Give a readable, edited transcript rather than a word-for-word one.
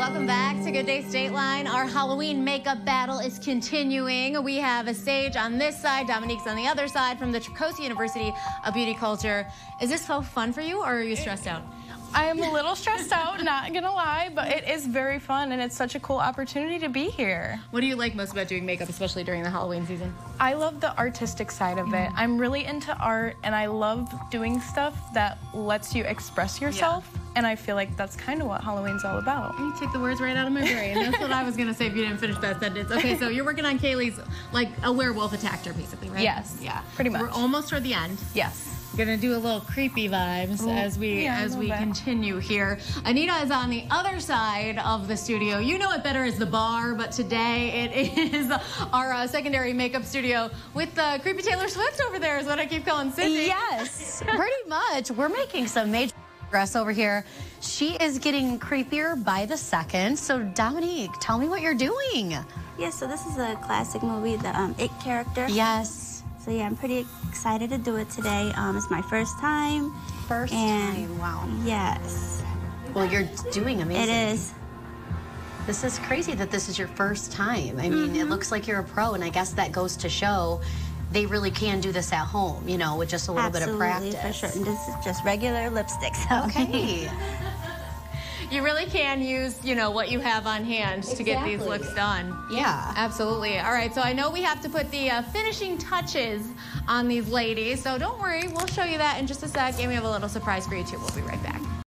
Welcome back to Good Day State Line. Our Halloween makeup battle is continuing. We have a stage on this side, Dominique's on the other side from the Tricoci University of Beauty Culture. Is this so fun for you, or are you stressed out? I am a little stressed out, not gonna lie, but it is very fun and it's such a cool opportunity to be here. What do you like most about doing makeup, especially during the Halloween season? I love the artistic side of it. I'm really into art and I love doing stuff that lets you express yourself. Yeah. And I feel like that's kind of what Halloween's all about. You took the words right out of my brain. That's what I was gonna say if you didn't finish that sentence. Okay, so you're working on Kaylee's, like, a werewolf attacked her, basically, right? Yes, yeah, pretty much. We're almost toward the end. Yes. Gonna do a little creepy vibes as we continue here. Anita is on the other side of the studio. You know it better as the bar, but today it is our secondary makeup studio with creepy Taylor Swift over there is what I keep calling Cindy. Yes, pretty much. We're making some major progress over here. She is getting creepier by the second. So Dominique, tell me what you're doing. Yeah, so this is a classic movie, the It character. Yes. So yeah, I'm pretty excited to do it today. It's my first time. Wow. Yes. Well, you're doing amazing. It is. This is crazy that this is your first time. I mean, it looks like you're a pro, and I guess that goes to show they really can do this at home, you know, with just a little bit of practice. For sure. And this is just regular lipstick, so. Okay. You really can use, you know, what you have on hand to get these looks done. Yeah, absolutely. All right, so I know we have to put the finishing touches on these ladies, so don't worry, we'll show you that in just a sec, and we have a little surprise for you, too. We'll be right back.